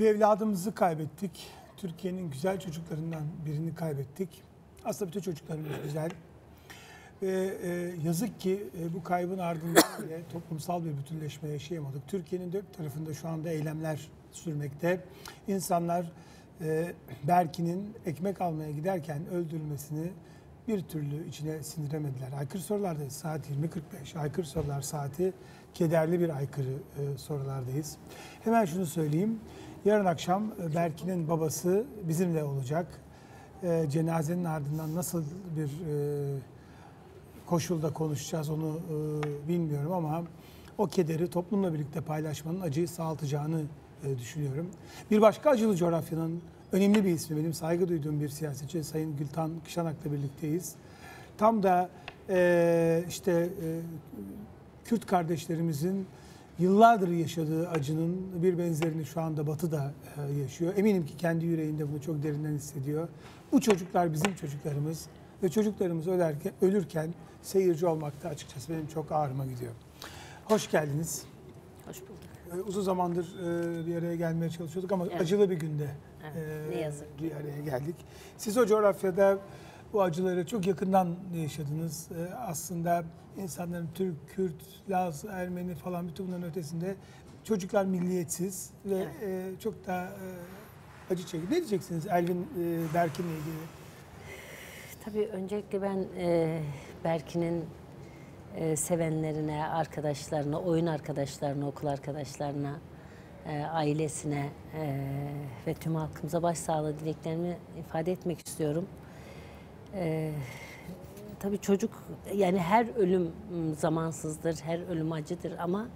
Bir evladımızı kaybettik. Türkiye'nin güzel çocuklarından birini kaybettik. Aslında bütün çocuklarımız güzel. Yazık ki bu kaybın ardından bile toplumsal bir bütünleşme yaşayamadık. Türkiye'nin dört tarafında şu anda eylemler sürmekte. İnsanlar Berkin'in ekmek almaya giderken öldürülmesini bir türlü içine sindiremediler. Aykırı Sorular'dayız. Saat 20.45. Aykırı Sorular saati. Kederli bir aykırı sorulardayız. Hemen şunu söyleyeyim. Yarın akşam Berkin'in babası bizimle olacak. Cenazenin ardından nasıl bir koşulda konuşacağız onu bilmiyorum ama o kederi toplumla birlikte paylaşmanın acıyı sağaltacağını düşünüyorum. Bir başka acılı coğrafyanın önemli bir ismi, benim saygı duyduğum bir siyasetçi Sayın Gülten Kışanak'la birlikteyiz. Tam da Kürt kardeşlerimizin yıllardır yaşadığı acının bir benzerini şu anda Batı da yaşıyor. Eminim ki kendi yüreğinde bunu çok derinden hissediyor. Bu çocuklar bizim çocuklarımız ve çocuklarımız ölürken seyirci olmakta açıkçası benim çok ağrıma gidiyor. Hoş geldiniz. Hoş bulduk. Uzun zamandır bir araya gelmeye çalışıyorduk ama evet, acılı bir günde ne yazık ki bir araya geldik. Siz o coğrafyada bu acıları çok yakından yaşadınız. Aslında insanların Türk, Kürt, Laz, Ermeni falan bütün bunların ötesinde çocuklar milliyetsiz ve evet, çok daha acı çekiyor. Ne diyeceksiniz Elvin Berkin'le ilgili? Tabii öncelikle ben Berkin'in sevenlerine, arkadaşlarına, oyun arkadaşlarına, okul arkadaşlarına, ailesine ve tüm halkımıza başsağlığı dileklerimi ifade etmek istiyorum. Tabii çocuk, yani her ölüm zamansızdır, her ölüm acıdır ama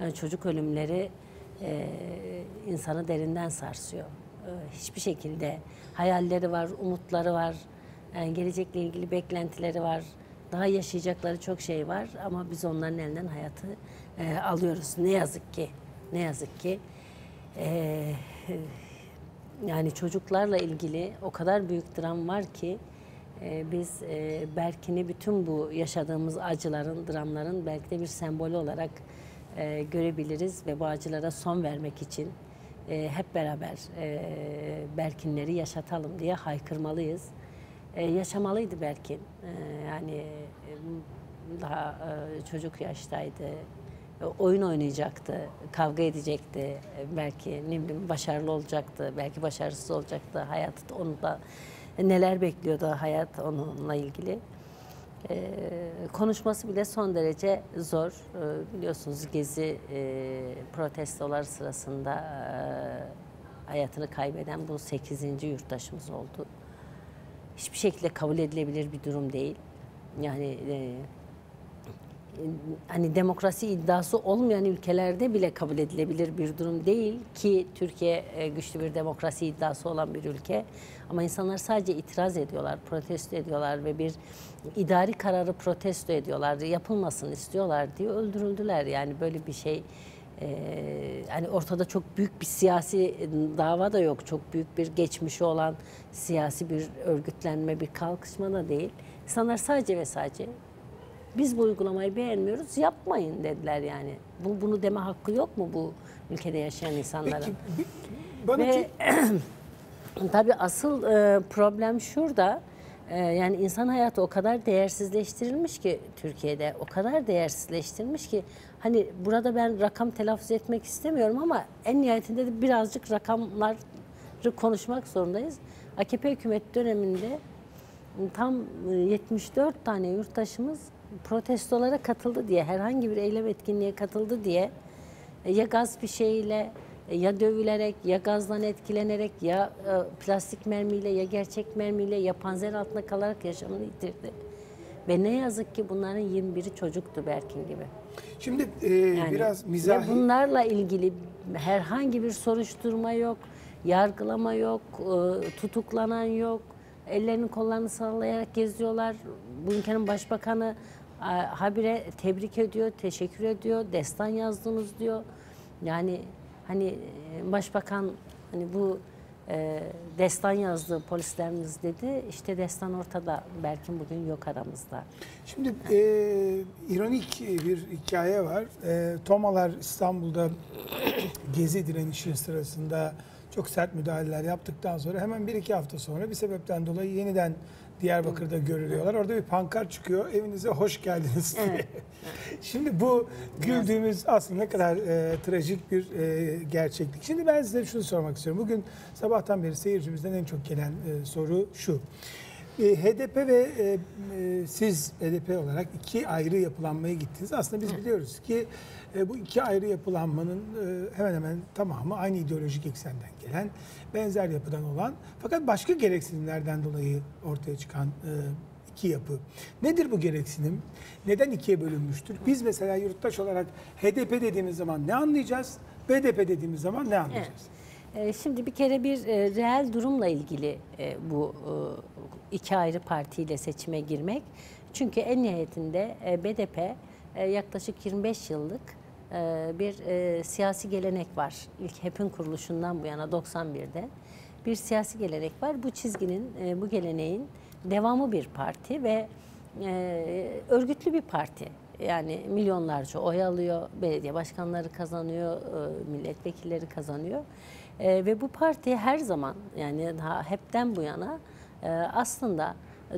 yani çocuk ölümleri insanı derinden sarsıyor. Hiçbir şekilde hayalleri var, umutları var, yani gelecekle ilgili beklentileri var, daha yaşayacakları çok şey var ama biz onların elinden hayatı alıyoruz. Ne yazık ki, ne yazık ki. Yani çocuklarla ilgili o kadar büyük dram var ki biz Berkin'i bütün bu yaşadığımız acıların, dramların belki de bir sembolü olarak görebiliriz ve bu acılara son vermek için hep beraber Berkinleri yaşatalım diye haykırmalıyız. Yaşamalıydı Berkin. Yani daha çocuk yaştaydı. Oyun oynayacaktı, kavga edecekti. Belki ne bileyim başarılı olacaktı, belki başarısız olacaktı. Hayatı onu da neler bekliyordu hayat onunla ilgili. Konuşması bile son derece zor. Biliyorsunuz Gezi protestolar sırasında hayatını kaybeden bu 8. yurttaşımız oldu. Hiçbir şekilde kabul edilebilir bir durum değil. Yani hani demokrasi iddiası olmayan ülkelerde bile kabul edilebilir bir durum değil ki Türkiye güçlü bir demokrasi iddiası olan bir ülke. Ama insanlar sadece itiraz ediyorlar, protesto ediyorlar ve bir idari kararı protesto ediyorlar, yapılmasını istiyorlar diye öldürüldüler. Yani böyle bir şey, hani ortada çok büyük bir siyasi dava da yok, çok büyük bir geçmişi olan siyasi bir örgütlenme, bir kalkışma da değil. İnsanlar sadece ve sadece biz bu uygulamayı beğenmiyoruz, yapmayın dediler yani. Bunu deme hakkı yok mu bu ülkede yaşayan insanların? Ve tabii asıl problem şurada. Yani insan hayatı o kadar değersizleştirilmiş ki Türkiye'de, o kadar değersizleştirilmiş ki hani burada ben rakam telaffuz etmek istemiyorum ama en nihayetinde de birazcık rakamları konuşmak zorundayız. AKP hükümet döneminde tam 74 tane yurttaşımız protestolara katıldı diye, herhangi bir eylem etkinliğe katıldı diye ya gaz bir şeyle, ya dövülerek, ya gazdan etkilenerek, ya plastik mermiyle, ya gerçek mermiyle, ya panzer altında kalarak yaşamını yitirdi. Ve ne yazık ki bunların 21'i çocuktu Berkin gibi. Şimdi yani, biraz mizahi. Bunlarla ilgili herhangi bir soruşturma yok, yargılama yok, tutuklanan yok. Ellerini kollarını sallayarak geziyorlar. Bu ülkenin başbakanı habire tebrik ediyor, teşekkür ediyor, destan yazdınız diyor. Yani hani başbakan hani bu destan yazdı polislerimiz dedi. İşte destan ortada. Belki bugün yok aramızda. Şimdi ironik bir hikaye var. Tomalar İstanbul'da Gezi direnişi sırasında çok sert müdahaleler yaptıktan sonra hemen bir iki hafta sonra bir sebepten dolayı yeniden Diyarbakır'da görülüyorlar. Orada bir pankart çıkıyor. Evinize hoş geldiniz diye. Evet. Şimdi bu güldüğümüz aslında ne kadar trajik bir gerçeklik. Şimdi ben size şunu sormak istiyorum. Bugün sabahtan beri seyircimizden en çok gelen soru şu. HDP ve siz HDP olarak iki ayrı yapılanmaya gittiniz. Aslında biz biliyoruz ki bu iki ayrı yapılanmanın hemen hemen tamamı aynı ideolojik eksenden gelen, benzer yapıdan olan fakat başka gereksinimlerden dolayı ortaya çıkan iki yapı. Nedir bu gereksinim? Neden ikiye bölünmüştür? Biz mesela yurttaş olarak HDP dediğimiz zaman ne anlayacağız? BDP dediğimiz zaman ne anlayacağız? Evet. Şimdi bir kere bir reel durumla ilgili bu iki ayrı partiyle seçime girmek. Çünkü en nihayetinde BDP yaklaşık 25 yıllık bir siyasi gelenek var. İlk HEP'in kuruluşundan bu yana 91'de bir siyasi gelenek var. Bu çizginin, bu geleneğin devamı bir parti ve örgütlü bir parti. Yani milyonlarca oy alıyor, belediye başkanları kazanıyor, milletvekilleri kazanıyor. Ve bu parti her zaman, yani daha hepten bu yana aslında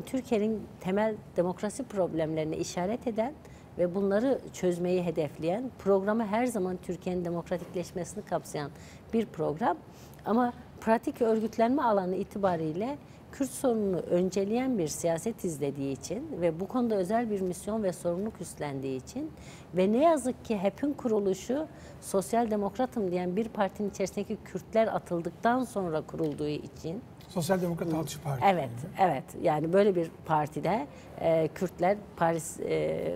Türkiye'nin temel demokrasi problemlerine işaret eden ve bunları çözmeyi hedefleyen, programı her zaman Türkiye'nin demokratikleşmesini kapsayan bir program. Ama pratik örgütlenme alanı itibariyle Kürt sorununu önceleyen bir siyaset izlediği için ve bu konuda özel bir misyon ve sorumluluk üstlendiği için ve ne yazık ki HEP'in kuruluşu sosyal demokratım diyen bir partinin içerisindeki Kürtler atıldıktan sonra kurulduğu için. Sosyal Demokrat Alçı Parti. Evet, evet. Yani böyle bir partide Kürtler Paris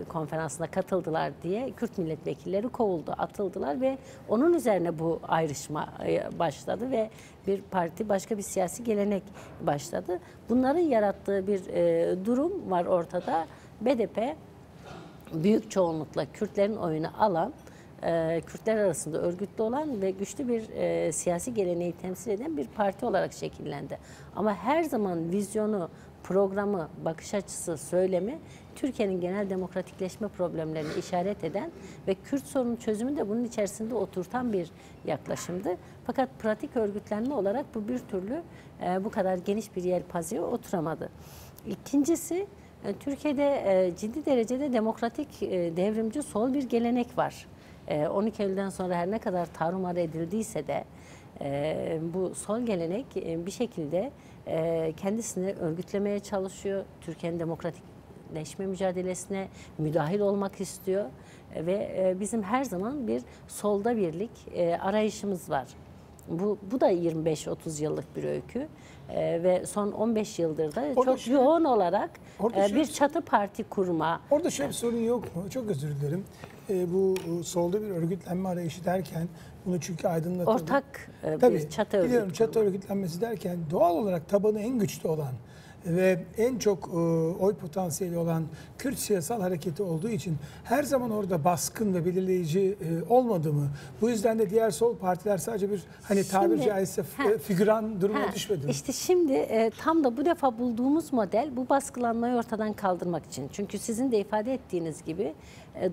konferansına katıldılar diye Kürt milletvekilleri kovuldu, atıldılar ve onun üzerine bu ayrışma başladı ve bir parti, başka bir siyasi gelenek başladı. Bunların yarattığı bir durum var ortada. BDP büyük çoğunlukla Kürtlerin oyunu alan, Kürtler arasında örgütlü olan ve güçlü bir siyasi geleneği temsil eden bir parti olarak şekillendi. Ama her zaman vizyonu, programı, bakış açısı, söylemi Türkiye'nin genel demokratikleşme problemlerini işaret eden ve Kürt sorunun çözümü de bunun içerisinde oturtan bir yaklaşımdı. Fakat pratik örgütlenme olarak bu bir türlü bu kadar geniş bir yelpazeye oturamadı. İkincisi, Türkiye'de ciddi derecede demokratik, devrimci, sol bir gelenek var. 12 Eylül'den sonra her ne kadar tarumar edildiyse de bu sol gelenek bir şekilde kendisini örgütlemeye çalışıyor. Türkiye'nin demokratikleşme mücadelesine müdahil olmak istiyor ve bizim her zaman bir solda birlik arayışımız var. Bu da 25-30 yıllık bir öykü ve son 15 yıldır da orada çok yoğun olarak bir çatı parti kurma. Orada şöyle bir sorun yok mu? Çok özür dilerim. Bu solda bir örgütlenme arayışı derken bunu çünkü aydınlatalım. Ortak bir çatı örgütlenmesi. Biliyorum, çatı örgütlenmesi derken doğal olarak tabanı en güçlü olan ve en çok oy potansiyeli olan Kürt siyasal hareketi olduğu için her zaman orada baskın ve belirleyici olmadı mı? Bu yüzden de diğer sol partiler sadece bir hani tabiri caizse figüran duruma düşmedi mi? İşte şimdi tam da bu defa bulduğumuz model bu baskılanmayı ortadan kaldırmak için. Çünkü sizin de ifade ettiğiniz gibi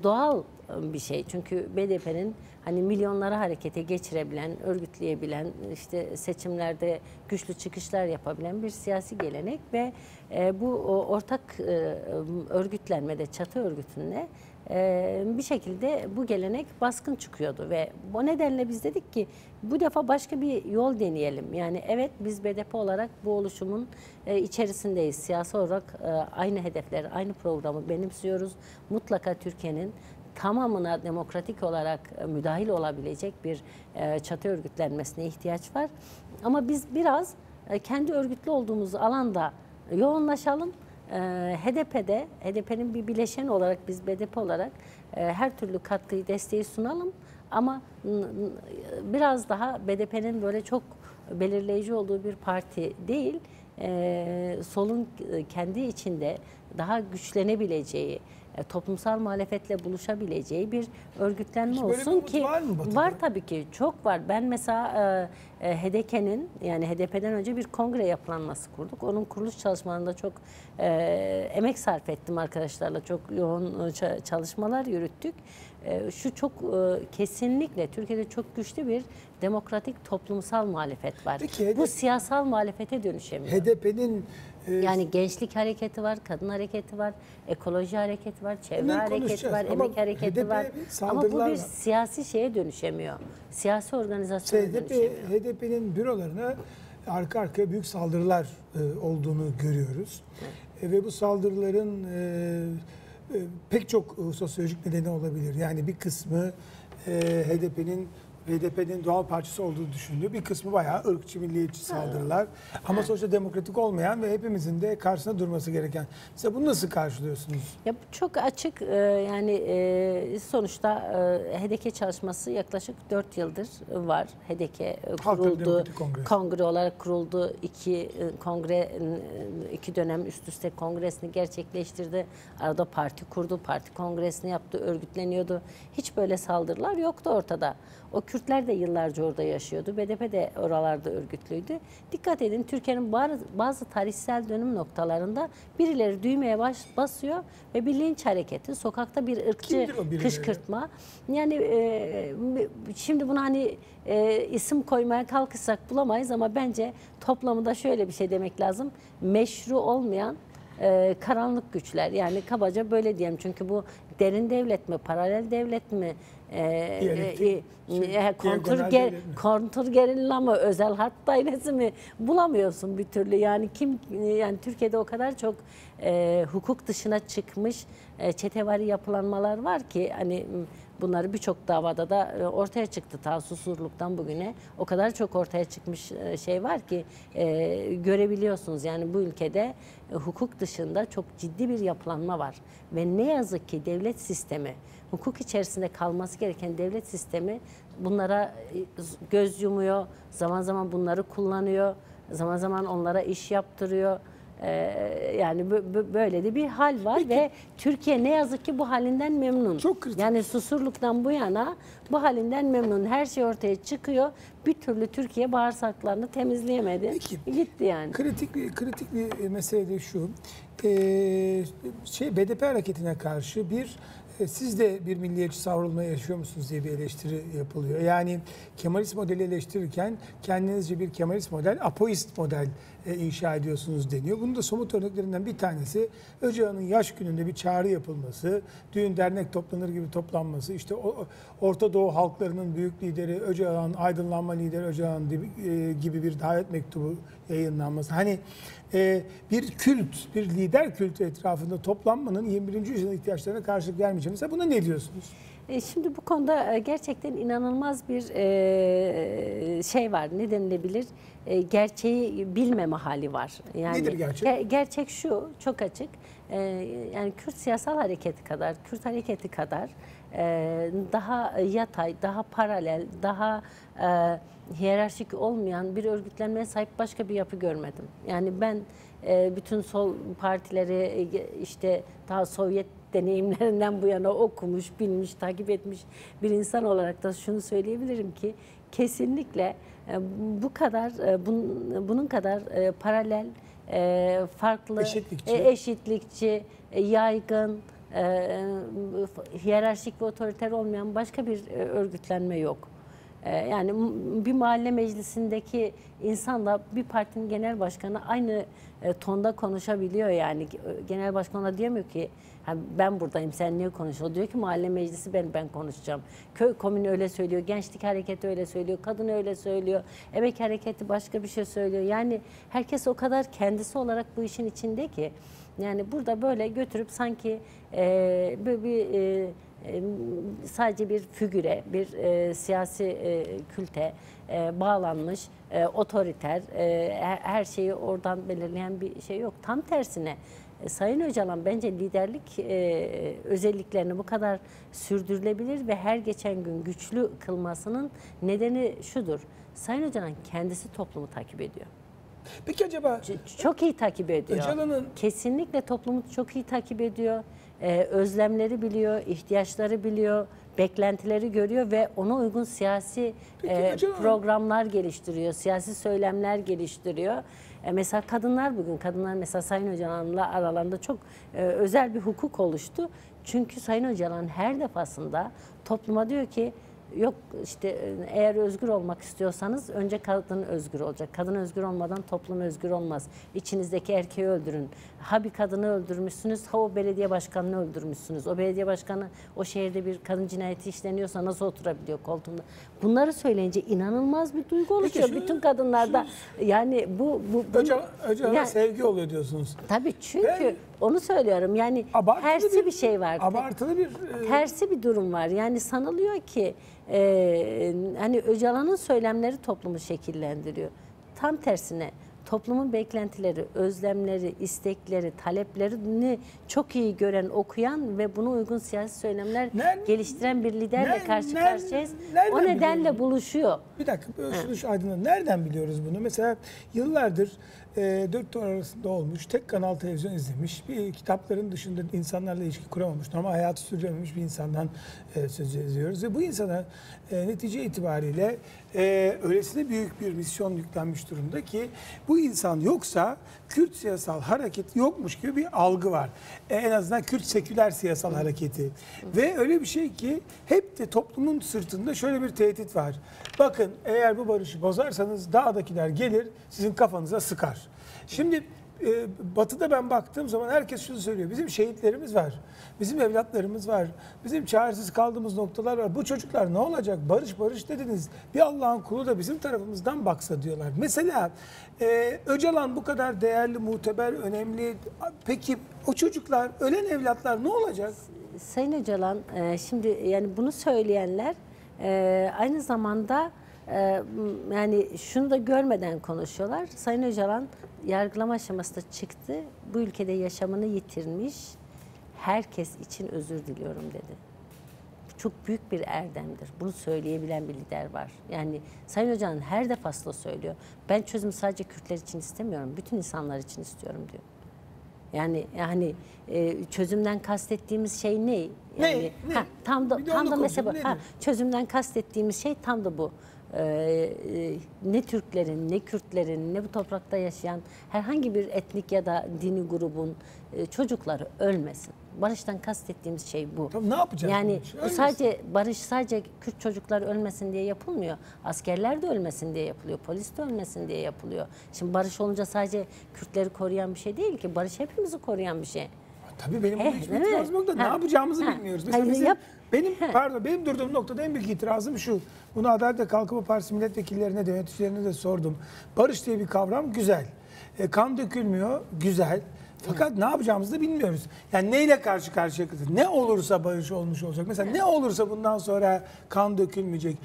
doğal bir şey. Çünkü BDP'nin hani milyonları harekete geçirebilen, örgütleyebilen, işte seçimlerde güçlü çıkışlar yapabilen bir siyasi gelenek ve bu ortak örgütlenmede, çatı örgütünde bir şekilde bu gelenek baskın çıkıyordu ve o nedenle biz dedik ki bu defa başka bir yol deneyelim. Yani evet, biz BDP olarak bu oluşumun içerisindeyiz. Siyasi olarak aynı hedefleri, aynı programı benimsiyoruz. Mutlaka Türkiye'nin tamamına demokratik olarak müdahil olabilecek bir çatı örgütlenmesine ihtiyaç var. Ama biz biraz kendi örgütlü olduğumuz alanda yoğunlaşalım. HDP'de, HDP'nin bir bileşeni olarak biz BDP olarak her türlü katkıyı, desteği sunalım. Ama biraz daha BDP'nin böyle çok belirleyici olduğu bir parti değil, solun kendi içinde daha güçlenebileceği, toplumsal muhalefetle buluşabileceği bir örgütlenme olsun ki var tabii ki, çok var. Ben mesela HDP'nin, yani HDP'den önce bir kongre yapılanması kurduk. Onun kuruluş çalışmalarında çok emek sarf ettim arkadaşlarla. Çok yoğun çalışmalar yürüttük. Şu çok kesinlikle Türkiye'de çok güçlü bir demokratik toplumsal muhalefet var. Peki, bu siyasal muhalefete dönüşemiyor. HDP'nin yani gençlik hareketi var, kadın hareketi var, ekoloji hareketi var, çevre hareketi var, emek hareketi var. Ama bu bir siyasi şeye dönüşemiyor. Siyasi organizasyona dönüşemiyor. HDP'nin bürolarına arka arkaya büyük saldırılar olduğunu görüyoruz. Evet. Ve bu saldırıların pek çok sosyolojik nedeni olabilir. Yani bir kısmı HDP'nin doğal parçası olduğu düşünülüyor. Bir kısmı bayağı ırkçı, milliyetçi saldırılar. Ama sonuçta demokratik olmayan ve hepimizin de karşısına durması gereken. Mesela bunu nasıl karşılıyorsunuz? Ya bu çok açık. Yani sonuçta HDK çalışması yaklaşık 4 yıldır var. HDK kuruldu. Kongre olarak kuruldu. İki dönem üst üste kongresini gerçekleştirdi. Arada parti kurdu. Parti kongresini yaptı. Örgütleniyordu. Hiç böyle saldırılar yoktu ortada. O Kürtler de yıllarca orada yaşıyordu. BDP de oralarda örgütlüydü. Dikkat edin, Türkiye'nin bazı tarihsel dönüm noktalarında birileri düğmeye basıyor ve bir linç hareketi, sokakta bir ırkçı kışkırtma. Yani şimdi bunu hani isim koymaya kalkışsak bulamayız ama bence toplamında şöyle bir şey demek lazım. Meşru olmayan karanlık güçler, yani kabaca böyle diyeyim, çünkü bu derin devlet mi, paralel devlet mi, kontrgerilla mı, özel harp dairesi mi, bulamıyorsun bir türlü. Yani Türkiye'de o kadar çok hukuk dışına çıkmış çetevari yapılanmalar var ki hani bunları birçok davada da ortaya çıktı. Ta Susurluk'tan bugüne o kadar çok ortaya çıkmış şey var ki görebiliyorsunuz. Yani bu ülkede hukuk dışında çok ciddi bir yapılanma var. Ve ne yazık ki devlet sistemi, hukuk içerisinde kalması gereken devlet sistemi bunlara göz yumuyor. Zaman zaman bunları kullanıyor. Zaman zaman onlara iş yaptırıyor. Yani böyle de bir hal var. Peki. Ve Türkiye ne yazık ki bu halinden memnun. Çok kritik. Yani Susurluk'tan bu yana bu halinden memnun. Her şey ortaya çıkıyor. Bir türlü Türkiye bağırsaklarını temizleyemedi. Peki. Gitti yani. Kritik bir mesele de şu. BDP hareketine karşı siz de bir milliyetçi savrulma yaşıyor musunuz diye bir eleştiri yapılıyor. Yani Kemalist modeli eleştirirken kendinizce bir Kemalist model, apoist model inşa ediyorsunuz deniyor. Bunun da somut örneklerinden bir tanesi Öcalan'ın yaş gününde bir çağrı yapılması, düğün dernek toplanır gibi toplanması, işte Orta Doğu halklarının büyük lideri Öcalan, aydınlanma lideri Öcalan gibi bir davet mektubu yayınlanması. Hani bir kült, bir lider kültü etrafında toplanmanın 21. yüzyılın ihtiyaçlarına karşılık gelmeyeceği. Mesela buna ne diyorsunuz? Şimdi bu konuda gerçekten inanılmaz bir şey var. Ne denilebilir? Gerçeği bilmeme hali var. Yani nedir gerçek? Gerçek şu, çok açık. Yani Kürt siyasal hareketi kadar, Kürt hareketi kadar daha yatay, daha paralel, daha hiyerarşik olmayan bir örgütlenmeye sahip başka bir yapı görmedim. Yani ben bütün sol partileri işte daha Sovyet deneyimlerinden bu yana okumuş, bilmiş, takip etmiş bir insan olarak da şunu söyleyebilirim ki kesinlikle bunun kadar paralel, farklı, eşitlikçi, yaygın, hiyerarşik ve otoriter olmayan başka bir örgütlenme yok. Yani bir mahalle meclisindeki insanla bir partinin genel başkanı aynı tonda konuşabiliyor yani. Genel başkanına diyemiyor ki ben buradayım, sen niye konuşuyorsun? Diyor ki mahalle meclisi ben konuşacağım. Köy komünü öyle söylüyor, gençlik hareketi öyle söylüyor, kadın öyle söylüyor, emek hareketi başka bir şey söylüyor. Yani herkes o kadar kendisi olarak bu işin içinde ki. Yani burada böyle götürüp sanki böyle bir sadece bir figüre, bir siyasi külte bağlanmış, otoriter, her şeyi oradan belirleyen bir şey yok. Tam tersine Sayın Öcalan bence liderlik özelliklerini bu kadar sürdürülebilir ve her geçen gün güçlü kılmasının nedeni şudur. Sayın Öcalan kendisi toplumu takip ediyor. Peki acaba... Çok iyi takip ediyor. Öcalan'ın... Kesinlikle toplumu çok iyi takip ediyor. Özlemleri biliyor, ihtiyaçları biliyor. beklentileri görüyor ve ona uygun siyasi programlar geliştiriyor, siyasi söylemler geliştiriyor. Mesela kadınlar bugün, mesela Sayın Öcalan'la aralarında çok özel bir hukuk oluştu. Çünkü Sayın Öcalan her defasında topluma diyor ki, yok işte eğer özgür olmak istiyorsanız önce kadın özgür olacak. Kadın özgür olmadan toplum özgür olmaz. İçinizdeki erkeği öldürün. Ha bir kadını öldürmüşsünüz, ha o belediye başkanını öldürmüşsünüz. O belediye başkanı, o şehirde bir kadın cinayeti işleniyorsa nasıl oturabiliyor koltuğunda? Bunları söyleyince inanılmaz bir duygu oluşuyor. Peki, bütün kadınlarda yani bu Öcalan'a yani, sevgi oluyor diyorsunuz. Tabii çünkü ben, onu söylüyorum. Yani tersi bir şey var. Abartılı bir tersi bir durum var. Yani sanılıyor ki hani Öcalan'ın söylemleri toplumu şekillendiriyor. Tam tersine toplumun beklentileri, özlemleri, istekleri, taleplerini çok iyi gören, okuyan ve buna uygun siyasi söylemler geliştiren bir liderle karşı karşıyayız. O nedenle biliyorum? Buluşuyor. Bir dakika, Özgür Aydın'a nereden biliyoruz bunu? Mesela yıllardır 4 duvar arasında olmuş, tek kanal televizyon izlemiş, bir kitapların dışında insanlarla ilişki kuramamış, normal hayatı sürdürememiş bir insandan söz ediyoruz. Ve bu insana netice itibariyle öylesine büyük bir misyon yüklenmiş durumda ki bu insan yoksa Kürt siyasal hareket yokmuş gibi bir algı var. En azından Kürt seküler siyasal hareketi. Ve öyle bir şey ki hep de toplumun sırtında şöyle bir tehdit var. Bakın eğer bu barışı bozarsanız dağdakiler gelir sizin kafanıza sıkar. Şimdi Batı'da ben baktığım zaman herkes şunu söylüyor. Bizim şehitlerimiz var. Bizim evlatlarımız var. Bizim çaresiz kaldığımız noktalar var. Bu çocuklar ne olacak? Barış barış dediniz. Bir Allah'ın kulu da bizim tarafımızdan baksa diyorlar. Mesela Öcalan bu kadar değerli, muteber, önemli. Peki o çocuklar, ölen evlatlar ne olacak? Sayın Öcalan, şimdi yani bunu söyleyenler aynı zamanda yani şunu da görmeden konuşuyorlar. Sayın Öcalan yargılama aşamasında çıktı. Bu ülkede yaşamını yitirmiş herkes için özür diliyorum dedi. Çok büyük bir erdemdir. Bunu söyleyebilen bir lider var. Yani Sayın Öcalan her defasında söylüyor. Ben çözümü sadece Kürtler için istemiyorum. Bütün insanlar için istiyorum diyor. Yani çözümden kastettiğimiz şey ne? Yani, ne? Ha, tam da mesela ha, çözümden kastettiğimiz şey tam da bu. Ne Türklerin, ne Kürtlerin, ne bu toprakta yaşayan herhangi bir etnik ya da dini grubun çocukları ölmesin. Barıştan kastettiğimiz şey bu. Tabii, ne yapacağız? Yani bu sadece barış sadece Kürt çocuklar ölmesin diye yapılmıyor. Askerler de ölmesin diye yapılıyor. Polis de ölmesin diye yapılıyor. Şimdi barış olunca sadece Kürtleri koruyan bir şey değil ki. Barış hepimizi koruyan bir şey. Tabii benim bu hiç itirazım yok da ne yapacağımızı bilmiyoruz. Mesela benim durduğum noktada en büyük itirazım şu. Bunu Adalet ve Kalkınma Partisi milletvekillerine de yöneticilerine de sordum. Barış diye bir kavram güzel. Kan dökülmüyor, güzel. Fakat ne yapacağımızı da bilmiyoruz. Yani neyle karşı karşıya kalacağız? Ne olursa barış olmuş olacak. Mesela ne olursa bundan sonra kan dökülmeyecek.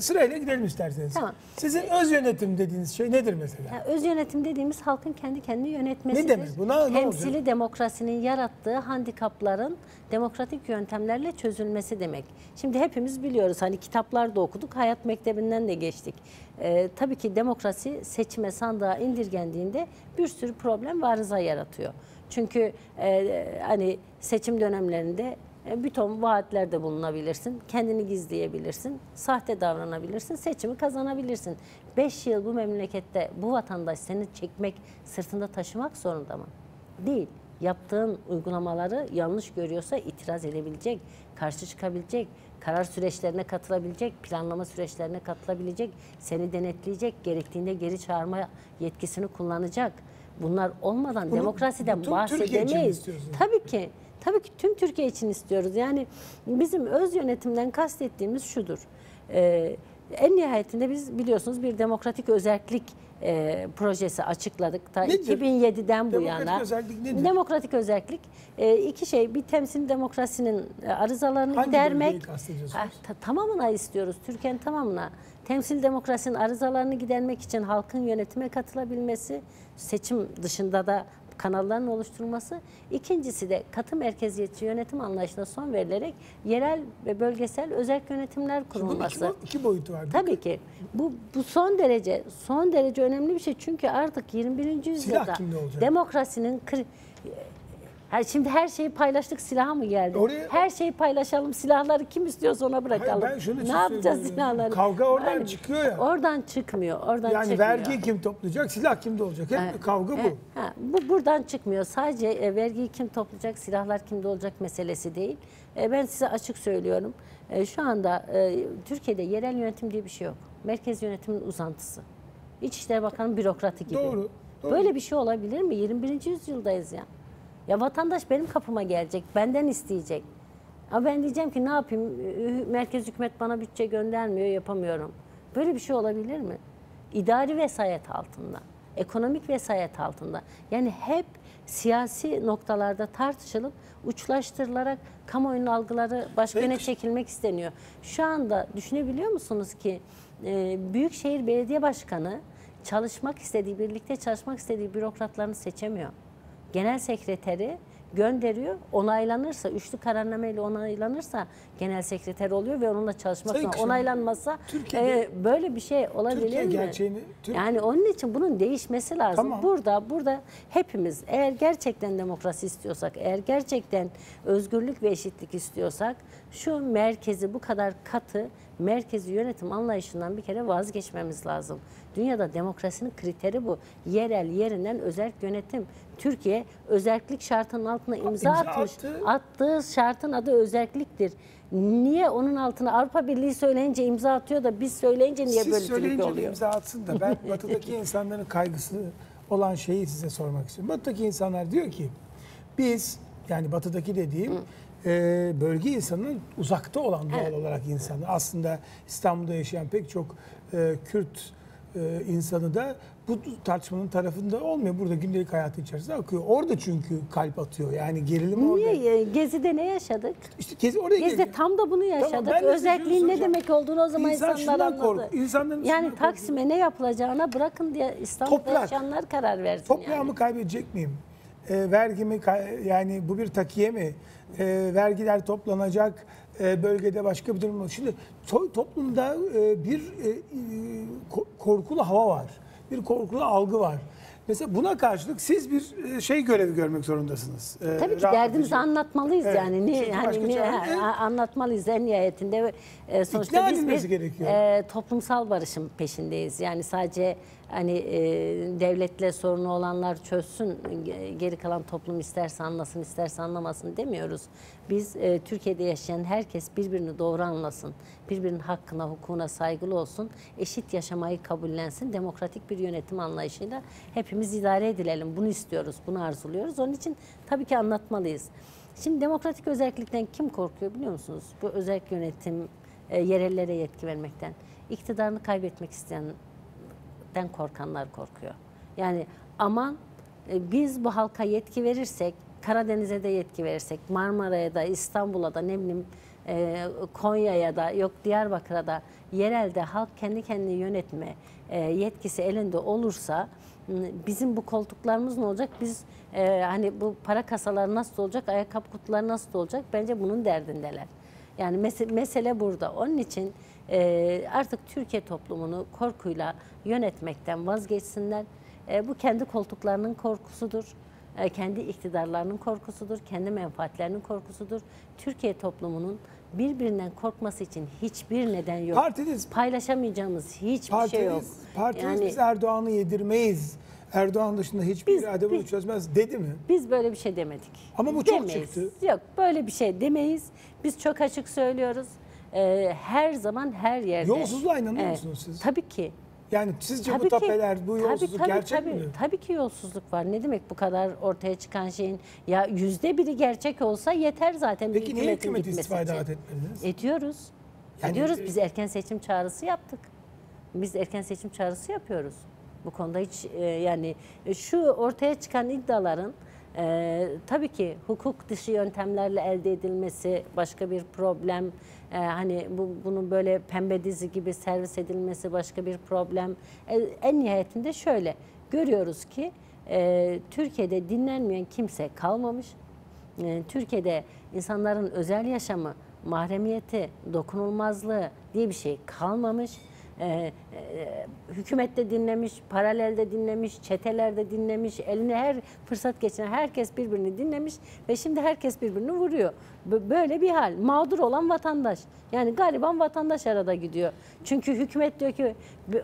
Sırayla gidelim isterseniz. Tamam. Sizin öz yönetim dediğiniz şey nedir mesela? Yani öz yönetim dediğimiz halkın kendi kendini yönetmesidir. Ne demek? Buna ne temsili olacak? Demokrasinin yarattığı handikapların demokratik yöntemlerle çözülmesi demek. Şimdi hepimiz biliyoruz, hani kitaplarda okuduk, hayat mektebinden de geçtik. Tabii ki demokrasi seçime, sandığa indirgendiğinde bir sürü problem ve arıza yaratıyor. Çünkü hani seçim dönemlerinde bir ton vaatlerde bulunabilirsin, kendini gizleyebilirsin, sahte davranabilirsin, seçimi kazanabilirsin. 5 yıl bu memlekette bu vatandaş seni çekmek, sırtında taşımak zorunda mı? Değil. Yaptığın uygulamaları yanlış görüyorsa itiraz edebilecek, karşı çıkabilecek, karar süreçlerine katılabilecek, planlama süreçlerine katılabilecek, seni denetleyecek, gerektiğinde geri çağırma yetkisini kullanacak. Bunlar olmadan demokrasiden bahsedemeyiz. Tabii ki. Tabii ki tüm Türkiye için istiyoruz. Yani bizim öz yönetimden kastettiğimiz şudur. En nihayetinde biz biliyorsunuz bir demokratik özellik projesi açıkladık. Ta 2007'den bu yana. Demokratik özellik iki şey. Bir temsil demokrasinin arızalarını gidermek. Tamamına istiyoruz. Türkiye'nin tamamına. Temsil demokrasinin arızalarını gidermek için halkın yönetime katılabilmesi, seçim dışında da kanalların oluşturulması. İkincisi de katı merkeziyetçi yönetim anlayışına son verilerek yerel ve bölgesel özerk yönetimler kurulması. Bunun iki boyutu var. Tabii ki. Bu son derece önemli bir şey. Çünkü artık 21. yüzyılda demokrasinin Şimdi her şeyi paylaştık, silaha mı geldi? Oraya... Her şeyi paylaşalım, silahları kim istiyorsa ona bırakalım. Hayır, ben şunu ne yapacağız silahları? Kavga oradan yani, çıkıyor ya. Oradan çıkmıyor. Oradan yani çıkmıyor. Vergi kim toplayacak, silah kimde olacak? Hep evet. Kavga evet. Bu. Ha, bu buradan çıkmıyor. Sadece vergiyi kim toplayacak, silahlar kimde olacak meselesi değil. Ben size açık söylüyorum. Şu anda Türkiye'de yerel yönetim diye bir şey yok. Merkez yönetimin uzantısı. İçişleri Bakanı bürokratı gibi. Doğru, doğru. Böyle bir şey olabilir mi? 21. yüzyıldayız ya. Ya vatandaş benim kapıma gelecek, benden isteyecek. Ama ben diyeceğim ki ne yapayım? Merkez hükümet bana bütçe göndermiyor, yapamıyorum. Böyle bir şey olabilir mi? İdari vesayet altında, ekonomik vesayet altında. Yani hep siyasi noktalarda tartışılıp uçlaştırılarak kamuoyunun algıları başka yöne çekilmek isteniyor. Şu anda düşünebiliyor musunuz ki Büyükşehir Belediye Başkanı çalışmak istediği, birlikte çalışmak istediği bürokratlarını seçemiyor. Genel sekreteri gönderiyor, onaylanırsa, üçlü kararnameyle onaylanırsa genel sekreter oluyor ve onunla çalışmak zorunda. Onaylanmazsa böyle bir şey olabilir Türkiye mi? Gerçeğini, yani onun için bunun değişmesi lazım. Tamam. Burada hepimiz eğer gerçekten demokrasi istiyorsak, eğer gerçekten özgürlük ve eşitlik istiyorsak şu merkezi bu kadar katı merkezi yönetim anlayışından bir kere vazgeçmemiz lazım. Dünyada demokrasinin kriteri bu. Yerel yerinden özerk yönetim. Türkiye özerklik şartının altına imza atmış. Attığı şartın adı özerkliktir. Niye onun altına Avrupa Birliği söyleyince imza atıyor da biz söyleyince niye böyle söyleyince oluyor? İmza atsın da ben batıdaki insanların kaygısı olan şeyi size sormak istiyorum. Batıdaki insanlar diyor ki biz yani batıdaki dediğim bölge insanının uzakta olan doğal evet. olarak insanı. Aslında İstanbul'da yaşayan pek çok Kürt insanı da bu tartışmanın tarafında olmuyor. Burada gündelik hayatı içerisinde akıyor. Orada çünkü kalp atıyor. Yani gerilim orada. Niye? Gezi'de ne yaşadık? İşte Gezi'de tam da bunu yaşadık. Tamam, özelliğin ne demek olduğunu o zaman insanlar anladı. Yani Taksim'e ne yapılacağına bırakın diye İstanbul'da yaşayanlar karar versin. Toprağımı yani. Kaybedecek miyim? Vergimi yani bu bir takiye mi? Vergiler toplanacak, bölgede başka bir durum var. Şimdi toplumda bir korkulu hava var. Bir korkulu algı var. Mesela buna karşılık siz bir şey görevi görmek zorundasınız. Tabii ki derdimizi anlatmalıyız evet. yani. Anlatmalıyız en nihayetinde. Sonuçta biz bir toplumsal barışın peşindeyiz. Yani sadece hani devletle sorunu olanlar çözsün, geri kalan toplum isterse anlasın, isterse anlamasın demiyoruz. Biz Türkiye'de yaşayan herkes birbirini doğru anlasın, birbirinin hakkına, hukukuna saygılı olsun, eşit yaşamayı kabullensin, demokratik bir yönetim anlayışıyla hepimiz idare edilelim. Bunu istiyoruz, bunu arzuluyoruz. Onun için tabii ki anlatmalıyız. Şimdi demokratik özellikten kim korkuyor biliyor musunuz? Bu özel yönetim, yerellere yetki vermekten, iktidarını kaybetmek isteyen korkanlar korkuyor. Yani aman biz bu halka yetki verirsek, Karadeniz'e de yetki verirsek, Marmara'ya da, İstanbul'a da, ne bileyim Konya'ya da, yok Diyarbakır'a da, yerelde halk kendi kendini yönetme yetkisi elinde olursa bizim bu koltuklarımız ne olacak? Biz hani bu para kasaları nasıl olacak? Ayakkabı kutuları nasıl olacak? Bence bunun derdindeler. Yani mesele burada. Onun için artık Türkiye toplumunu korkuyla yönetmekten vazgeçsinler. Bu kendi koltuklarının korkusudur. Kendi iktidarlarının korkusudur. Kendi menfaatlerinin korkusudur. Türkiye toplumunun birbirinden korkması için hiçbir neden yok. Paylaşamayacağımız hiçbir şey yok. Partimiz yani, biz Erdoğan'ı yedirmeyiz. Erdoğan dışında hiçbir irade bunu çözmez dedi mi? Biz böyle bir şey demedik. Ama bu demeyiz. Çok çıktı. Yok, böyle bir şey demeyiz. Biz çok açık söylüyoruz. Her zaman her yerde. Yolsuzluğa inanıyor musunuz siz? Tabii ki. Yani sizce bu tapeler, bu yolsuzluk gerçek mi? Tabii ki yolsuzluk var. Ne demek bu kadar ortaya çıkan şeyin? Ya %1'i gerçek olsa yeter zaten. Peki niye hükümeti istifa davet etmediniz? Ediyoruz. Yani, ediyoruz. Biz erken seçim çağrısı yaptık. Biz erken seçim çağrısı yapıyoruz. Bu konuda hiç yani şu ortaya çıkan iddiaların tabii ki hukuk dışı yöntemlerle elde edilmesi başka bir problem. Hani bunun böyle pembe dizi gibi servis edilmesi başka bir problem. En nihayetinde şöyle görüyoruz ki Türkiye'de dinlenmeyen kimse kalmamış. Türkiye'de insanların özel yaşamı, mahremiyeti, dokunulmazlığı diye bir şey kalmamış. hükümette dinlemiş, paralelde dinlemiş, çetelerde dinlemiş, eline her fırsat geçen herkes birbirini dinlemiş ve şimdi herkes birbirini vuruyor. Böyle bir hal. Mağdur olan vatandaş. Yani gariban vatandaş arada gidiyor. Çünkü hükümet diyor ki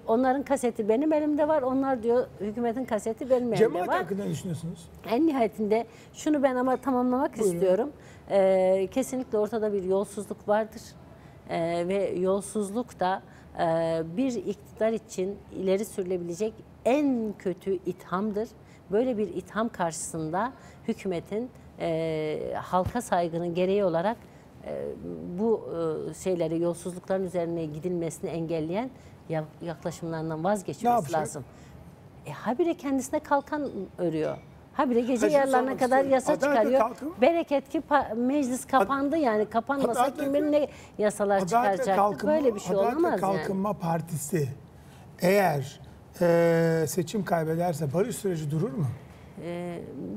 onların kaseti benim elimde var. Onlar diyor hükümetin kaseti benim elimde var. Cemaat hakkında ne düşünüyorsunuz? En nihayetinde şunu ben ama tamamlamak istiyorum. Kesinlikle ortada bir yolsuzluk vardır. Ve yolsuzluk da bir iktidar için ileri sürülebilecek en kötü ithamdır. Böyle bir itham karşısında hükümetin halka saygının gereği olarak bu şeyleri, yolsuzlukların üzerine gidilmesini engelleyen yaklaşımlarından vazgeçmesi lazım. Habire kendisine kalkan örüyor. Habire gece yarılarına kadar yasa çıkarıyor. Bereket ki meclis kapandı, yani kapanmasa kimin ne yasalar çıkaracaktı. Böyle bir şey olmaz yani. Kalkınma Partisi eğer seçim kaybederse barış süreci durur mu?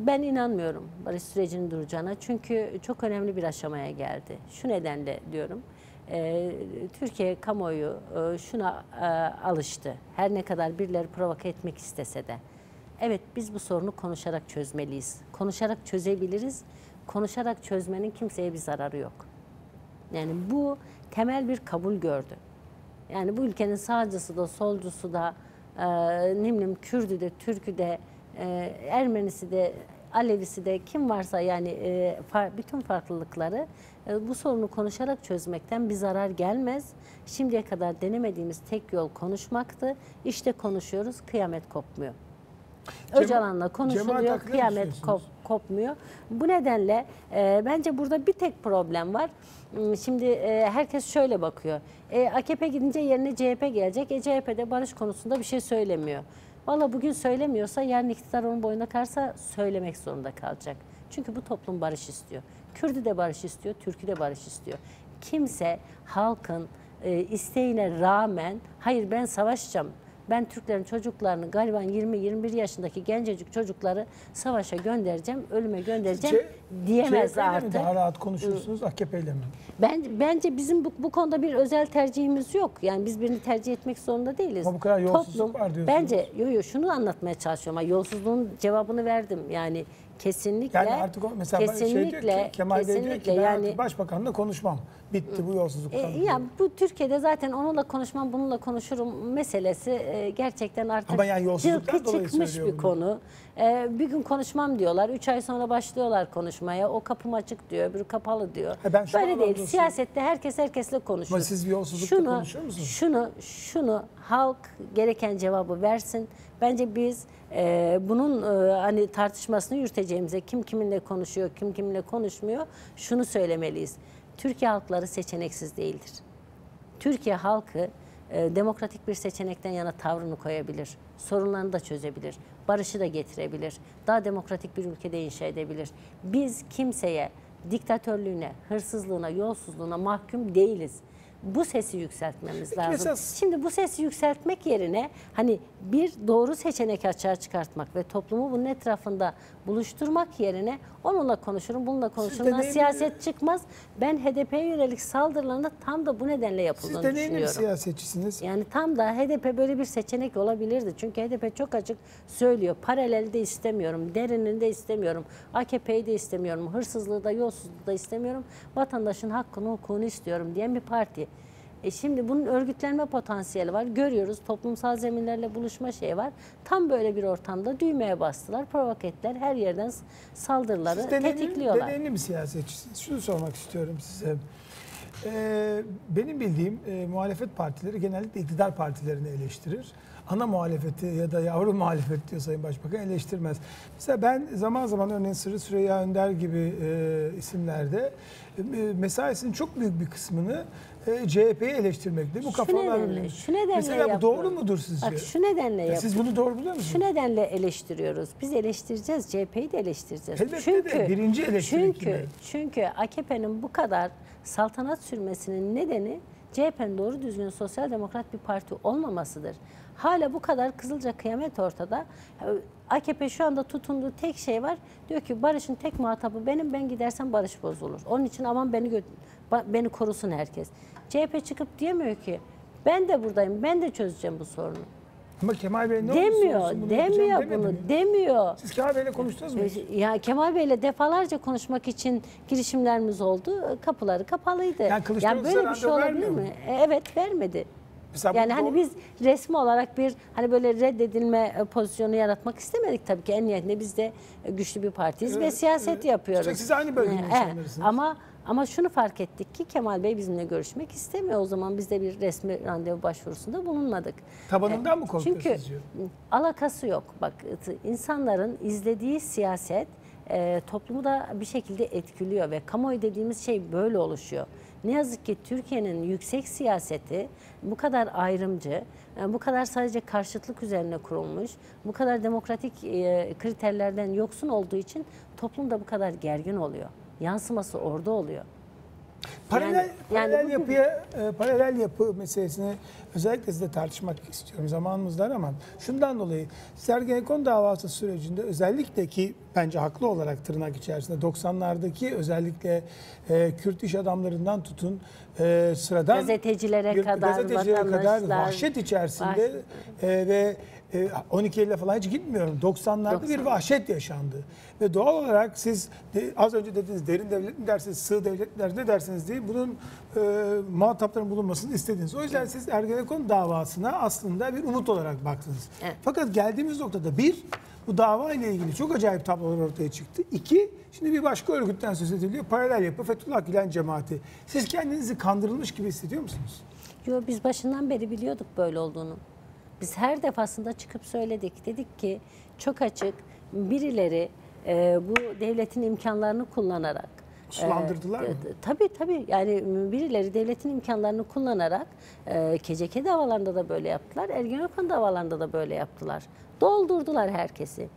Ben inanmıyorum barış sürecinin duracağına. Çünkü çok önemli bir aşamaya geldi. Şu nedenle diyorum. Türkiye kamuoyu şuna alıştı. Her ne kadar birileri provoke etmek istese de. Evet, biz bu sorunu konuşarak çözmeliyiz. Konuşarak çözebiliriz. Konuşarak çözmenin kimseye bir zararı yok. Yani bu temel bir kabul gördü. Yani bu ülkenin sağcısı da, solcusu da, Kürdü de, Türkü de, Ermenisi de, Alevisi de, kim varsa yani bütün farklılıkları bu sorunu konuşarak çözmekten bir zarar gelmez. Şimdiye kadar denemediğimiz tek yol konuşmaktı. İşte konuşuyoruz, kıyamet kopmuyor. Öcalan'la konuşuluyor, kıyamet kopmuyor. Bu nedenle bence burada bir tek problem var. Şimdi herkes şöyle bakıyor. AKP gidince yerine CHP gelecek. CHP de barış konusunda bir şey söylemiyor. Valla bugün söylemiyorsa yarın iktidar onun boynuna kalırsa söylemek zorunda kalacak. Çünkü bu toplum barış istiyor. Kürdü de barış istiyor, Türkü de barış istiyor. Kimse halkın isteğine rağmen hayır ben savaşacağım, ben Türklerin çocuklarını, galiba 20-21 yaşındaki gencecik çocukları savaşa göndereceğim, ölüme göndereceğim diyemez artık. Daha rahat konuşursunuz AKP'yle mi? Bence bizim bu konuda bir özel tercihimiz yok. Yani biz birini tercih etmek zorunda değiliz. Ama bu kadar yolsuzluk var diyorsunuz. Bence şunu anlatmaya çalışıyorum. Yolsuzluğun cevabını verdim. Yani kesinlikle. Yani artık mesela Kemal Bey diyor ki ben yani, başbakanla konuşmam. Bitti bu yolsuzluk. Yani bu Türkiye'de zaten onunla konuşmam, bununla konuşurum meselesi gerçekten artık yani cılkı çıkmış bir konu. Bir gün konuşmam diyorlar. 3 ay sonra başlıyorlar konuşmaya. O kapım açık diyor, öbürü kapalı diyor. Böyle değil. Siyasette herkes herkesle konuşur. Ama siz bir yolsuzlukla konuşuyor musunuz? Şunu halk gereken cevabı versin. Bence biz bunun hani tartışmasını yürüteceğimize kim kiminle konuşuyor, kim kiminle konuşmuyor şunu söylemeliyiz. Türkiye halkları seçeneksiz değildir. Türkiye halkı demokratik bir seçenekten yana tavrını koyabilir. Sorunlarını da çözebilir. Barışı da getirebilir. Daha demokratik bir ülkede inşa edebilir. Biz kimseye diktatörlüğüne, hırsızlığına, yolsuzluğuna mahkum değiliz. Bu sesi yükseltmemiz lazım. Şimdi bu sesi yükseltmek yerine hani bir doğru seçenek açığa çıkartmak ve toplumu bunun etrafında buluşturmak yerine onunla konuşurum, bununla konuşurum. Siyaset çıkmaz. Ben HDP'ye yönelik saldırılarında tam da bu nedenle yapıldığını düşünüyorum. Siz deneyimli siyasetçisiniz. Yani tam da HDP böyle bir seçenek olabilirdi. Çünkü HDP çok açık söylüyor. Paralelde istemiyorum, derininde istemiyorum, AKP'yi de istemiyorum, hırsızlığı da, yolsuzluğu da istemiyorum. Vatandaşın hakkını, hukukunu istiyorum diyen bir parti. Şimdi bunun örgütlenme potansiyeli var. Görüyoruz toplumsal zeminlerle buluşma şeyi var. Tam böyle bir ortamda düğmeye bastılar. Provoketler her yerden saldırıları tetikliyorlar. Siz deneyimli mi siyasetçisiniz? Şunu sormak istiyorum size. Benim bildiğim muhalefet partileri genellikle iktidar partilerini eleştirir. Ana muhalefeti ya da yavru muhalefet diyor Sayın Başbakan eleştirmez. Mesela ben zaman zaman örneğin Sırrı Süreyya Önder gibi isimlerde mesaisinin çok büyük bir kısmını CHP'yi eleştirmekte bu kafalarla. Mesela bu doğru mudur sizce? Bak, şu nedenle siz bunu doğru buluyor musunuz? Şu nedenle eleştiriyoruz. Biz eleştireceğiz, CHP'yi de eleştireceğiz. Elbette de birinci eleştiri kime? Çünkü AKP'nin bu kadar saltanat sürmesinin nedeni CHP'nin doğru düzgün sosyal demokrat bir parti olmamasıdır. Hala bu kadar kızılca kıyamet ortada. AKP şu anda tutunduğu tek şey var. Diyor ki barışın tek muhatabı benim. Ben gidersem barış bozulur. Onun için aman beni korusun herkes. CHP çıkıp diyemiyor ki Ben de buradayım. Ben de çözeceğim bu sorunu. Ama Kemal Bey ne demiyor. Siz Kemal Bey'le konuştunuz mu? Ya Kemal Bey'le defalarca konuşmak için girişimlerimiz oldu. Kapıları kapalıydı. Yani, böyle bir şey olabilir mi? Evet, vermedi. Mesela yani hani biz resmi olarak bir hani böyle reddedilme pozisyonu yaratmak istemedik tabii ki. En nihayetinde biz de güçlü bir partiyiz ve siyaset yapıyoruz. İşte siz aynı bölgenin insanlarsınız. Ama şunu fark ettik ki Kemal Bey bizimle görüşmek istemiyor. O zaman biz de bir resmi randevu başvurusunda bulunmadık. Tabanından mı korkuyorsunuz? Çünkü alakası yok. Bak, insanların izlediği siyaset toplumu da bir şekilde etkiliyor ve kamuoyu dediğimiz şey böyle oluşuyor. Ne yazık ki Türkiye'nin yüksek siyaseti bu kadar ayrımcı, bu kadar sadece karşıtlık üzerine kurulmuş, bu kadar demokratik kriterlerden yoksun olduğu için toplum da bu kadar gergin oluyor. Yansıması orada oluyor. Paralel yapı meselesini özellikle size tartışmak istiyorum, zamanımızdan, ama şundan dolayı Ergenekon davası sürecinde özellikle ki bence haklı olarak tırnak içerisinde 90'lardaki özellikle Kürt iş adamlarından tutun sıradan gazetecilere kadar vahşet içerisinde ve 12 Eylül'e falan hiç gitmiyorum. 90'larda bir vahşet yaşandı. Ve doğal olarak siz az önce dediniz, derin devlet mi dersiniz, sığ devlet ne dersiniz diye bunun muhatapların bulunmasını istediniz. O yüzden siz Ergenekon davasına aslında bir umut olarak baktınız. Fakat geldiğimiz noktada bir, bu dava ile ilgili çok acayip tablolar ortaya çıktı. İki, şimdi bir başka örgütten söz ediliyor. Paralel yapı Fethullah Gülen cemaati. Siz kendinizi kandırılmış gibi hissediyor musunuz? Yok, biz başından beri biliyorduk böyle olduğunu. Biz her defasında çıkıp söyledik. Dedik ki çok açık, birileri bu devletin imkanlarını kullanarak sulandırdılar mı? Tabii. Yani birileri devletin imkanlarını kullanarak KCK davalarında da böyle yaptılar. Ergenekon davalarında da böyle yaptılar. Doldurdular herkesi.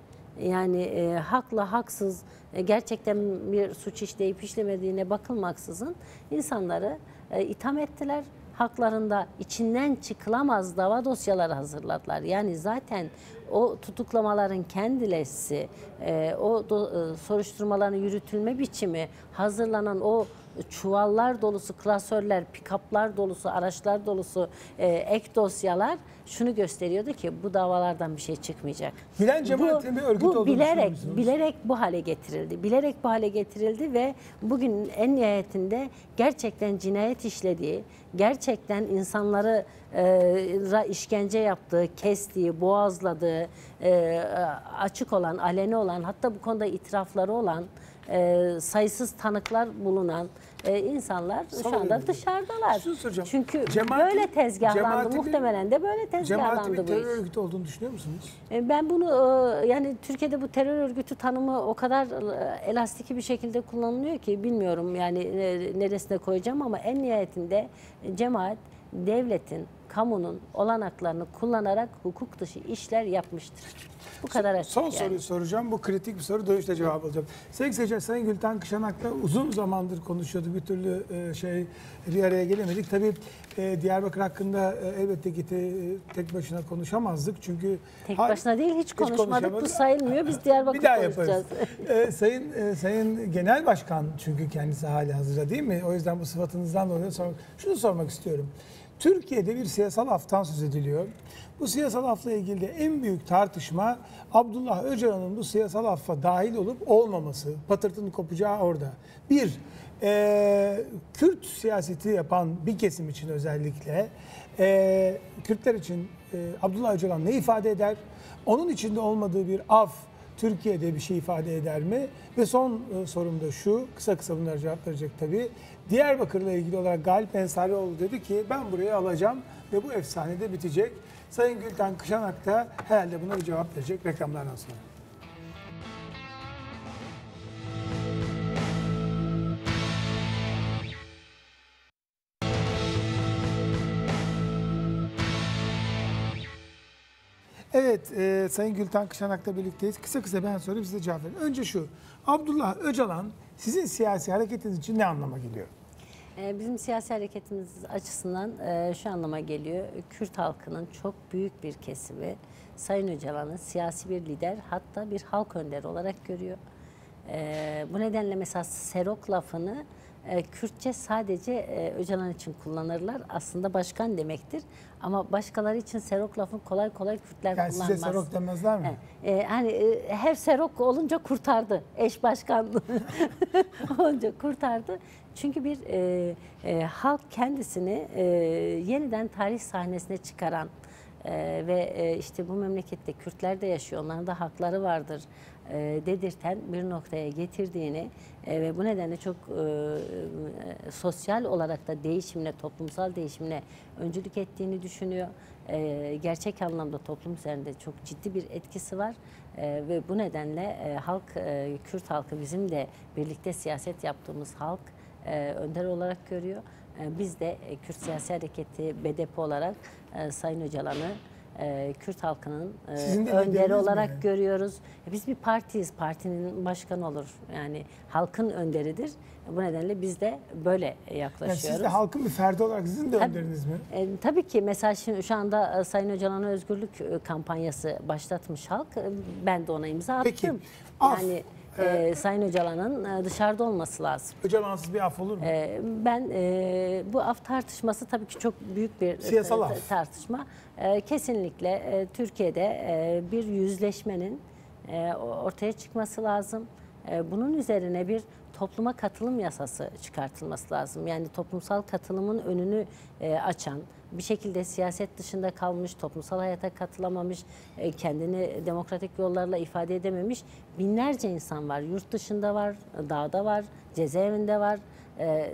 Yani hakla haksız, gerçekten bir suç işleyip işlemediğine bakılmaksızın insanları itham ettiler. Haklarında içinden çıkılamaz dava dosyaları hazırladılar. Yani zaten o tutuklamaların kendisi, o soruşturmaların yürütülme biçimi, hazırlanan o çuvallar dolusu, klasörler, pikaplar dolusu, araçlar dolusu ek dosyalar şunu gösteriyordu ki bu davalardan bir şey çıkmayacak. Bilen cemaatin bir örgüt olduğunu düşünüyorsunuz. Bilerek bu hale getirildi. Bilerek bu hale getirildi ve bugün en nihayetinde gerçekten cinayet işlediği, gerçekten insanları işkence yaptığı, kestiği, boğazladığı, açık olan, aleni olan, hatta bu konuda itirafları olan, sayısız tanıklar bulunan insanlar şu anda dışarıdalar. Çünkü böyle tezgahlandı. Muhtemelen de böyle tezgahlandı bu iş. Cemaati bir terör örgütü olduğunu düşünüyor musunuz? Ben bunu yani Türkiye'de bu terör örgütü tanımı o kadar elastik bir şekilde kullanılıyor ki bilmiyorum yani neresine koyacağım, ama en nihayetinde cemaat devletin, kamunun olanaklarını kullanarak hukuk dışı işler yapmıştır. Bu kadar açık. Son soruyu soracağım. Bu kritik bir soru. Dönüşte cevap alacağım. Sayın Gülten Kışanak'la uzun zamandır konuşuyorduk. Bir türlü bir araya gelemedik. Tabii Diyarbakır hakkında elbette ki tek başına konuşamazdık. Çünkü tek başına değil, hiç konuşmadık. Bu sayılmıyor. Biz Diyarbakır'da konuşacağız. Sayın Genel Başkan, çünkü kendisi hali hazırda değil mi? O yüzden bu sıfatınızdan dolayı şunu sormak istiyorum. Türkiye'de bir siyasal haftan söz ediliyor. Bu siyasal hafla ilgili de en büyük tartışma Abdullah Öcalan'ın bu siyasal haffa dahil olup olmaması. Patırtının kopacağı orada. Bir, Kürt siyaseti yapan bir kesim için özellikle, Kürtler için Abdullah Öcalan ne ifade eder? Onun içinde olmadığı bir af Türkiye'de bir şey ifade eder mi? Ve son sorum da şu, kısa bunlar cevap verecek tabii. Diyarbakır'la ilgili olarak Galip Ensarioğlu dedi ki ben burayı alacağım ve bu efsane de bitecek. Sayın Gülten Kışanak da herhalde buna bir cevap verecek reklamlardan sonra. Evet, Sayın Gülten Kışanak'la birlikteyiz. Kısa ben sorayım, size cevap verin. Önce şu, Abdullah Öcalan sizin siyasi hareketiniz için ne anlama geliyor? Bizim siyasi hareketimiz açısından şu anlama geliyor. Kürt halkının çok büyük bir kesimi Sayın Öcalan'ı siyasi bir lider, hatta bir halk önderi olarak görüyor. Bu nedenle mesela serok lafını Kürtçe sadece Öcalan için kullanırlar. Aslında başkan demektir. Ama başkaları için serok lafını kolay kolay Kürtler yani kullanmaz. Size serok demezler mi? Yani her serok olunca kurtardı. Eş başkan olunca kurtardı. Çünkü bir halk kendisini yeniden tarih sahnesine çıkaran ve işte bu memlekette Kürtler de yaşıyor, onların da hakları vardır dedirten bir noktaya getirdiğini ve bu nedenle çok sosyal olarak da değişimle, toplumsal değişimle öncülük ettiğini düşünüyor. Gerçek anlamda toplum üzerinde çok ciddi bir etkisi var ve bu nedenle halk, Kürt halkı bizim de birlikte siyaset yaptığımız halk önder olarak görüyor. Biz de Kürt Siyasi Hareketi BDP olarak Sayın Öcalan'ı Kürt halkının önderi olarak görüyoruz. Biz bir partiyiz. Partinin başkanı olur. Yani halkın önderidir. Bu nedenle biz de böyle yaklaşıyoruz. Yani siz de halkın bir ferdi olarak sizin de önderiniz mi? Tabii ki. Mesela şimdi şu anda Sayın Öcalan'a özgürlük kampanyası başlatmış halk. Ben de ona imza attım. Peki. Yani Sayın Öcalan'ın dışarıda olması lazım. Öcalansız bir af olur mu? Ben bu af tartışması tabii ki çok büyük bir siyasal tartışma. Kesinlikle Türkiye'de bir yüzleşmenin ortaya çıkması lazım. Bunun üzerine bir topluma katılım yasası çıkartılması lazım. Yani toplumsal katılımın önünü açan, bir şekilde siyaset dışında kalmış, toplumsal hayata katılamamış, kendini demokratik yollarla ifade edememiş binlerce insan var. Yurt dışında var, dağda var, cezaevinde var.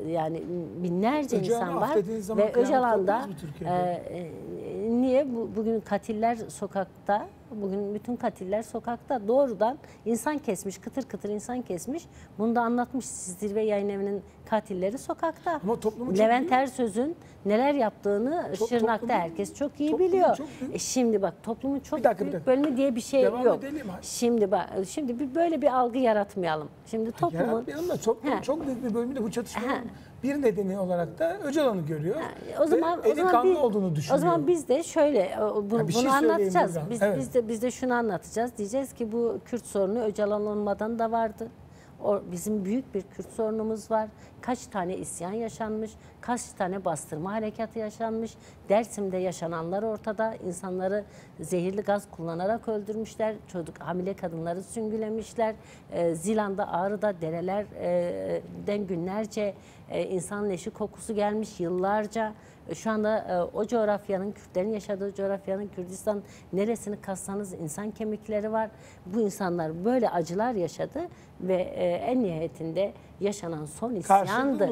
Yani binlerce insan var ve Öcalan'da niye bugün katiller sokakta, bugün bütün katiller sokakta doğrudan insan kesmiş, kıtır kıtır insan kesmiş. Bunu da anlatmış Zirve Yayın Evi'nin katilleri sokakta. Ama Levent Ersöz'ün neler yaptığını Şırnak'ta herkes çok iyi biliyor. Çok şimdi bak toplumun çok büyük bölümü diye bir şey yok. Şimdi bak, şimdi böyle bir algı yaratmayalım. Şimdi toplumun yaratmayalım da çok büyük bir bölümü de bu çatışmanın bir nedeni olarak da Öcalan'ı görüyor. O zaman biz de şöyle bunu anlatacağız. Biz de şunu anlatacağız. Diyeceğiz ki bu Kürt sorunu Öcalan olmadan da vardı. Bizim büyük bir Kürt sorunumuz var. Kaç tane isyan yaşanmış, kaç tane bastırma harekatı yaşanmış. Dersim'de yaşananlar ortada. İnsanları zehirli gaz kullanarak öldürmüşler. Hamile kadınları süngülemişler. Zilan'da, Ağrı'da derelerden günlerce insan leşi kokusu gelmiş yıllarca. Şu anda o coğrafyanın, Kürtlerin yaşadığı coğrafyanın Kürdistan neresini kazsanız insan kemikleri var. Bu insanlar böyle acılar yaşadı ve en nihayetinde yaşanan son isyandı.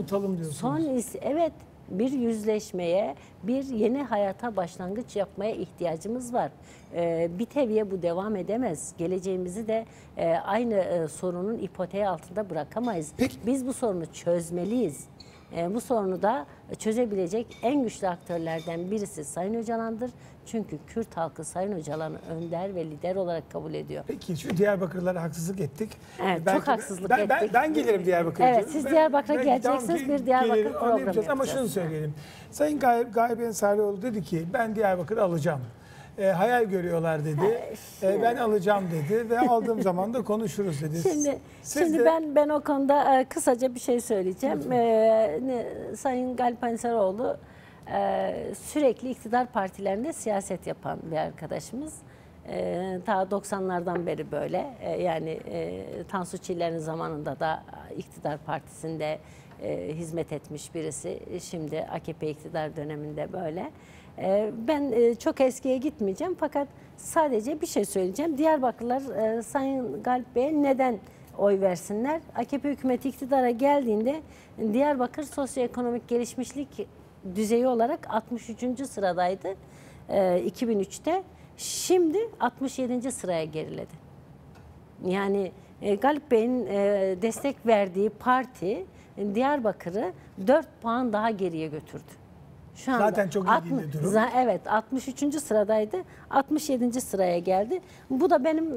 Evet, bir yüzleşmeye, bir yeni hayata başlangıç yapmaya ihtiyacımız var. Bir teviye bu devam edemez. Geleceğimizi de aynı sorunun ipoteği altında bırakamayız. Peki. Biz bu sorunu çözmeliyiz. Bu sorunu da çözebilecek en güçlü aktörlerden birisi Sayın Öcalan'dır. Çünkü Kürt halkı Sayın Öcalan'ı önder ve lider olarak kabul ediyor. Peki şu Diyarbakırlara haksızlık ettik. Evet, çok haksızlık ettik. Ben gelirim Diyarbakır'a. Evet, siz Diyarbakır'a geleceksiniz, bir Diyarbakır programı yapacağız. Ama şunu söyleyelim. Sayın Galip Ensarioğlu dedi ki ben Diyarbakır'ı alacağım. Hayal görüyorlar dedi. Ben alacağım dedi ve aldığım zaman da konuşuruz dedi. Şimdi ben o konuda kısaca bir şey söyleyeceğim. Sayın Galip Ensarioğlu sürekli iktidar partilerinde siyaset yapan bir arkadaşımız. Ta 90'lardan beri böyle. Yani Tansu Çiller'in zamanında da iktidar partisinde hizmet etmiş birisi. Şimdi AKP iktidar döneminde böyle. Ben çok eskiye gitmeyeceğim fakat sadece bir şey söyleyeceğim. Diyarbakırlar Sayın Galip Bey'e neden oy versinler? AKP hükümeti iktidara geldiğinde Diyarbakır sosyoekonomik gelişmişlik düzeyi olarak 63. sıradaydı 2003'te. Şimdi 67. sıraya geriledi. Yani Galip Bey'in destek verdiği parti Diyarbakır'ı 4 puan daha geriye götürdü. Şu anda zaten çok ilginç bir durum. Evet, 63. sıradaydı. 67. sıraya geldi. Bu da benim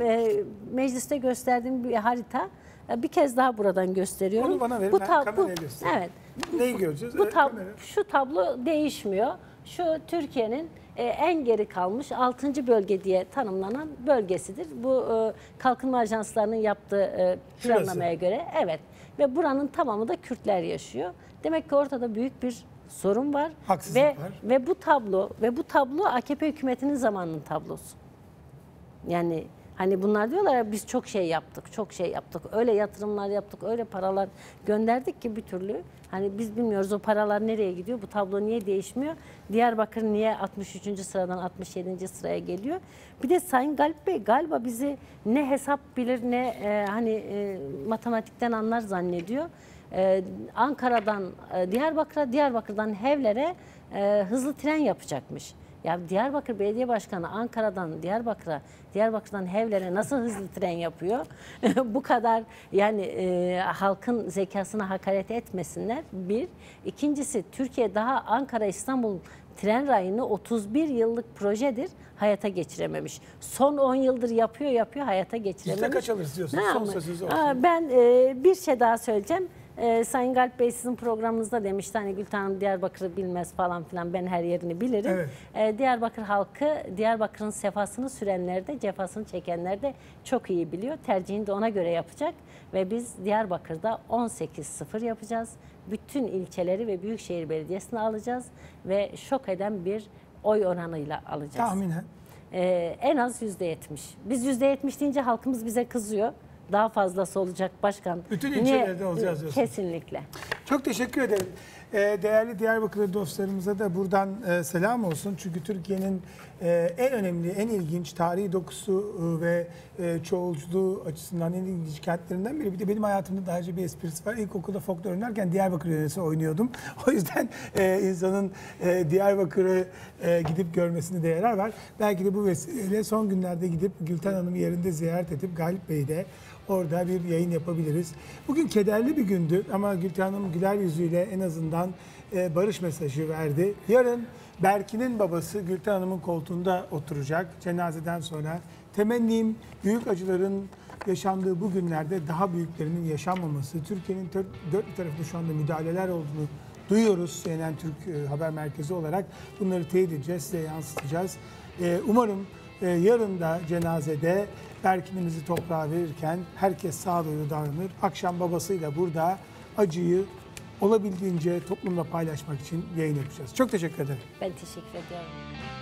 mecliste gösterdiğim bir harita. Bir kez daha buradan gösteriyorum. Onu bana verin, kameraya göstereyim. Evet. Neyi göreceğiz? Şu tablo değişmiyor. Şu Türkiye'nin en geri kalmış 6. bölge diye tanımlanan bölgesidir. Bu kalkınma ajanslarının yaptığı planlamaya göre. Evet. ve buranın tamamı da Kürtler yaşıyor. Demek ki ortada büyük bir sorun var. Haksızlık var. Ve bu tablo AKP hükümetinin zamanının tablosu. Yani hani bunlar diyorlar ya, biz çok şey yaptık, çok şey yaptık. Öyle yatırımlar yaptık, öyle paralar gönderdik ki bir türlü. Hani biz bilmiyoruz o paralar nereye gidiyor, bu tablo niye değişmiyor? Diyarbakır niye 63. sıradan 67. sıraya geliyor? Bir de Sayın Galip Bey galiba bizi ne hesap bilir ne matematikten anlar zannediyor. Ankara'dan Diyarbakır'a, Diyarbakır'dan Hevler'e hızlı tren yapacakmış. Ya Diyarbakır Belediye Başkanı Ankara'dan Diyarbakır'a, Diyarbakır'dan Hevler'e nasıl hızlı tren yapıyor? Bu kadar yani halkın zekasına hakaret etmesinler. Bir. İkincisi, Türkiye daha Ankara-İstanbul tren rayını 31 yıllık projedir, hayata geçirememiş. Son 10 yıldır yapıyor, hayata geçirememiş. Biz de kaç alırız diyorsunuz? Son sözünüz olsun. Ben bir şey daha söyleyeceğim. Sayın Galip Bey sizin programınızda demişti hani Gülten Hanım Diyarbakır'ı bilmez falan filan, ben her yerini bilirim. Evet. Diyarbakır halkı, Diyarbakır'ın sefasını sürenler de cefasını çekenler de çok iyi biliyor. Tercihini de ona göre yapacak ve biz Diyarbakır'da 18-0 yapacağız. Bütün ilçeleri ve Büyükşehir Belediyesi'ni alacağız ve şok eden bir oy oranıyla alacağız. Tahminen? En az %70. Biz %70 deyince halkımız bize kızıyor. Daha fazlası olacak başkan. Bütün ilçelerde olacağız diyorsunuz. Kesinlikle. Çok teşekkür ederim. Değerli Diyarbakırlı dostlarımıza da buradan selam olsun. Çünkü Türkiye'nin en önemli, en ilginç tarihi dokusu ve çoğulculuğu açısından en ilginç kentlerinden biri. Bir de benim hayatımda daha önce bir esprisi var. İlkokulda folklor oynarken Diyarbakır yöresini oynuyordum. O yüzden insanın Diyarbakır'ı gidip görmesinde de yarar var. Belki de bu vesileyle son günlerde gidip Gülten Hanım'ı yerinde ziyaret edip Galip Bey'i de orada bir yayın yapabiliriz. Bugün kederli bir gündü ama Gülten Hanım güler yüzüyle en azından barış mesajı verdi. Yarın Berkin'in babası Gülten Hanım'ın koltuğunda oturacak cenazeden sonra. Temennim büyük acıların yaşandığı bu günlerde daha büyüklerinin yaşanmaması. Türkiye'nin dört tarafında şu anda müdahaleler olduğunu duyuyoruz. CNN Türk haber merkezi olarak bunları teyit edeceğiz, size yansıtacağız. Umarım yarın da cenazede Berkin'imizi toprağa verirken herkes sağduyu davranır. Akşam babasıyla burada acıyı olabildiğince toplumla paylaşmak için yayın yapacağız. Çok teşekkür ederim. Ben teşekkür ediyorum.